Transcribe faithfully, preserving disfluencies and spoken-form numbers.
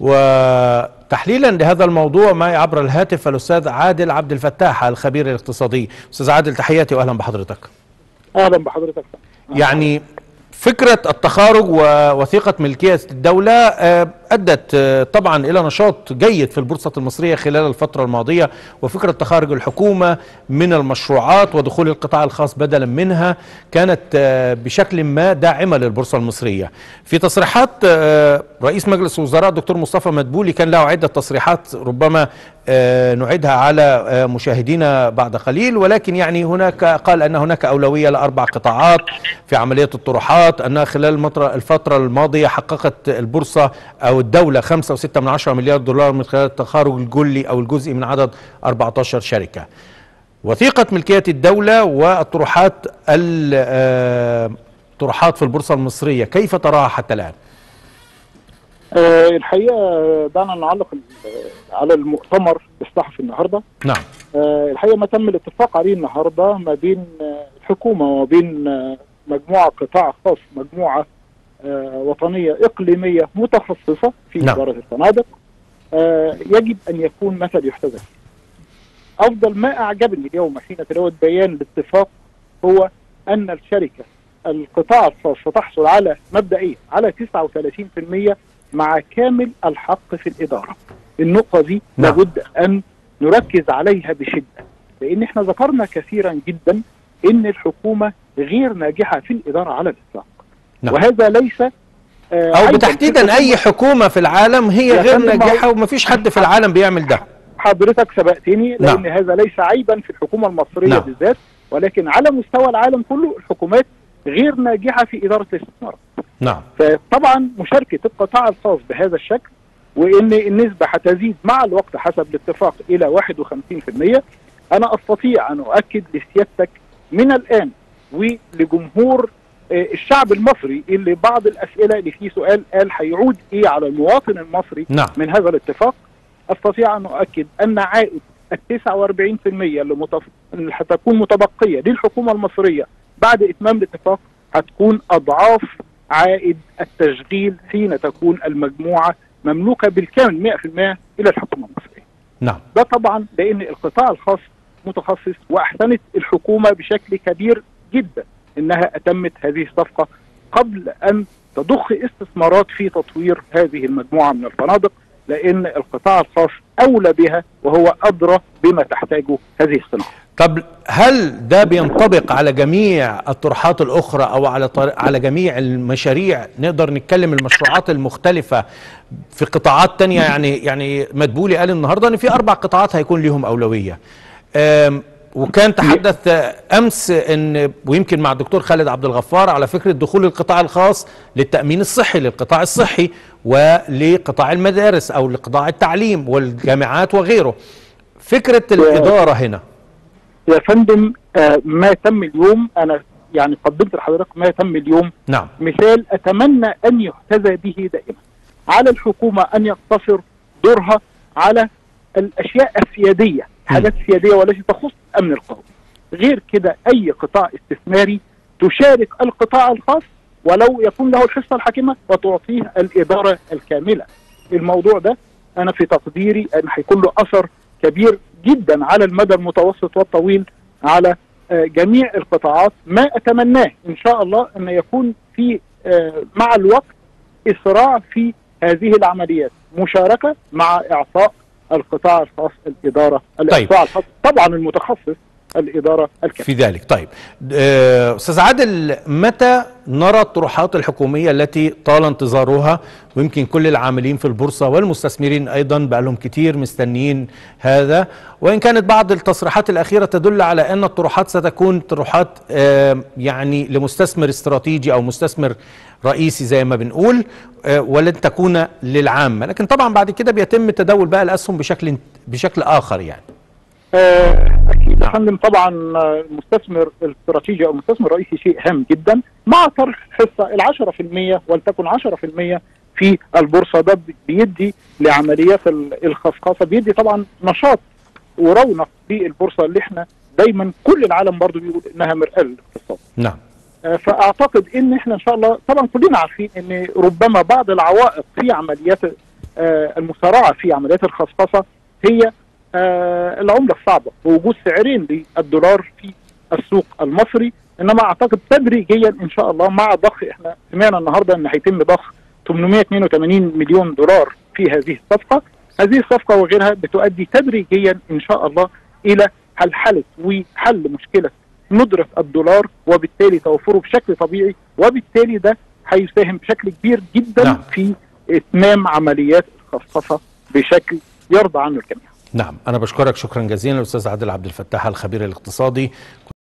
وتحليلا لهذا الموضوع معي عبر الهاتف الأستاذ عادل عبد الفتاح الخبير الاقتصادي. أستاذ عادل تحياتي وأهلا بحضرتك. أهلا بحضرتك. يعني فكرة التخارج ووثيقة ملكية الدولة أدت طبعا إلى نشاط جيد في البورصة المصرية خلال الفترة الماضية، وفكرة تخارج الحكومة من المشروعات ودخول القطاع الخاص بدلا منها كانت بشكل ما داعمة للبورصة المصرية. في تصريحات رئيس مجلس الوزراء دكتور مصطفى مدبولي كان له عدة تصريحات ربما نعيدها على مشاهدينا بعد قليل، ولكن يعني هناك قال أن هناك أولوية لأربع قطاعات في عملية الطروحات، أنها خلال الفترة الماضية حققت البورصة أو الدولة خمسة وستة من عشرة مليار دولار من خلال التخارج الجلي أو الجزئي من عدد أربعة عشر شركة. وثيقة ملكية الدولة والطروحات الطروحات في البورصة المصرية كيف تراها حتى الآن؟ الحقيقه دعنا نعلق على المؤتمر الصحفي النهارده. نعم. الحقيقه ما تم الاتفاق عليه النهارده ما بين الحكومه وبين مجموعه قطاع خاص، مجموعه وطنيه اقليميه متخصصه في اداره الصناديق، يجب ان يكون مثل يحتذى. افضل ما اعجبني اليوم حين تلوت بيان الاتفاق هو ان الشركه القطاع الخاص ستحصل على مبدئيا على تسعة وثلاثين بالمئة مع كامل الحق في الإدارة. النقطة دي لابد أن نركز عليها بشدة، لأن احنا ذكرنا كثيرا جدا أن الحكومة غير ناجحة في الإدارة على الإطلاق، وهذا ليس آه أو بتحديدا أي حكومة في العالم هي غير ناجحة، ومفيش حد في العالم بيعمل ده. حضرتك سبقتني، لأن لا. هذا ليس عيبا في الحكومة المصرية بالذات، ولكن على مستوى العالم كله الحكومات غير ناجحة في إدارة الاستثمار. نعم. فطبعا مشاركة القطاع الخاص بهذا الشكل، وإن النسبة هتزيد مع الوقت حسب الاتفاق إلى واحد وخمسين بالمئة. أنا أستطيع أن أؤكد لسيادتك من الآن ولجمهور الشعب المصري اللي بعض الأسئلة اللي فيه سؤال قال هيعود إيه على المواطن المصري. نعم. من هذا الاتفاق أستطيع أن أؤكد أن عائد التسعة وأربعين بالمئة اللي متف... هتكون متبقية للحكومة المصرية بعد إتمام الاتفاق هتكون أضعاف عائد التشغيل حين تكون المجموعة مملوكة بالكامل مئة بالمئة إلى الحكومة المصرية. نعم. ده طبعا لأن القطاع الخاص متخصص، وأحسنت الحكومة بشكل كبير جدا إنها أتمت هذه الصفقة قبل أن تضخ استثمارات في تطوير هذه المجموعة من الفنادق، لأن القطاع الخاص أولى بها وهو أدرى بما تحتاجه هذه الصناعة. طب هل ده بينطبق على جميع الطروحات الأخرى أو على طر... على جميع المشاريع؟ نقدر نتكلم المشروعات المختلفة في قطاعات تانية. يعني يعني مدبولي قال النهارده إن في أربع قطاعات هيكون ليهم أولوية. أم... وكان تحدث أمس إن ويمكن مع الدكتور خالد عبد الغفار على فكرة دخول القطاع الخاص للتأمين الصحي، للقطاع الصحي ولقطاع المدارس أو لقطاع التعليم والجامعات وغيره. فكرة الإدارة هنا يا فندم ما تم اليوم، أنا يعني قدمت لحضرتك ما تم اليوم. نعم. مثال أتمنى أن يحتذى به دائما. على الحكومة أن يقتصر دورها على الأشياء السيادية، حاجات سيادية والتي تخص الأمن القومي. غير كده أي قطاع استثماري تشارك القطاع الخاص ولو يكون له الحصة الحاكمة وتعطيه الإدارة الكاملة. الموضوع ده أنا في تقديري أن هيكون له أثر كبير جدا على المدى المتوسط والطويل على جميع القطاعات. ما أتمناه إن شاء الله أن يكون في مع الوقت إسراع في هذه العمليات، مشاركة مع إعطاء القطاع الخاص الإدارة. طيب. القطاع الخاص طبعا المتخصص الإدارة الكاملة في ذلك. طيب أستاذ عادل، متى نرى الطروحات الحكومية التي طال انتظارها، ويمكن كل العاملين في البورصة والمستثمرين أيضا بقالهم كتير مستنيين هذا، وإن كانت بعض التصريحات الأخيرة تدل على أن الطروحات ستكون طروحات يعني لمستثمر استراتيجي أو مستثمر رئيسي زي ما بنقول ولن تكون للعامة، لكن طبعا بعد كده بيتم تداول بقى الأسهم بشكل بشكل آخر يعني. أكيد يا فندم. طبعا المستثمر الاستراتيجي أو المستثمر الرئيسي شيء هام جدا، مع طرح حصة العشرة في المية ولتكن عشرة في المية في البورصة. ده بيدي لعمليات الخصخصة، بيدي طبعا نشاط ورونق للبورصة اللي احنا دايما كل العالم برضو بيقول انها مرآة للاقتصاد. نعم. فأعتقد ان احنا ان شاء الله طبعا كلنا عارفين ان ربما بعض العوائق في عمليات المسارعه في عمليات الخصخصه هي العمله الصعبه ووجود سعرين للدولار في السوق المصري، انما اعتقد تدريجيا ان شاء الله مع ضخ، احنا سمعنا النهارده ان هيتم ضخ ثمانمائة واثنين وثمانين مليون دولار في هذه الصفقه، هذه الصفقه وغيرها بتؤدي تدريجيا ان شاء الله الى حلحله وحل مشكله ندره الدولار وبالتالي توفره بشكل طبيعي، وبالتالي ده هيساهم بشكل كبير جدا نعم. في اتمام عمليات الخصخصه بشكل يرضى عنه الجميع. نعم، انا بشكرك شكرا جزيلا الاستاذ عادل عبد الفتاح الخبير الاقتصادي